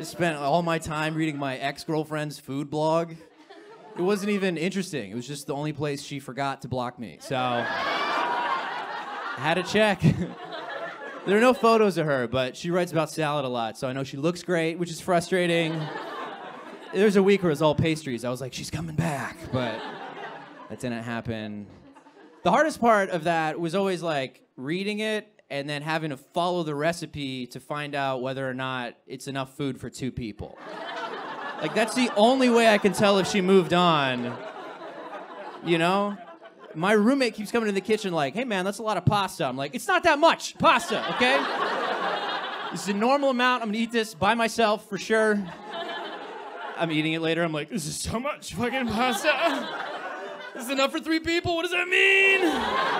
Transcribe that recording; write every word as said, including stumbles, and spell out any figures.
I spent all my time reading my ex-girlfriend's food blog. It wasn't even interesting. It was just the only place she forgot to block me. So, I had to check. There are no photos of her, but she writes about salad a lot, so I know she looks great, which is frustrating. There's a week where it was all pastries. I was like, she's coming back, but that didn't happen. The hardest part of that was always like reading it and then having to follow the recipe to find out whether or not it's enough food for two people. Like, that's the only way I can tell if she moved on, you know? My roommate keeps coming in the kitchen like, hey man, that's a lot of pasta. I'm like, it's not that much pasta, okay? This is a normal amount. I'm gonna eat this by myself for sure. I'm eating it later. I'm like, this is so much fucking pasta. This is enough for three people. What does that mean?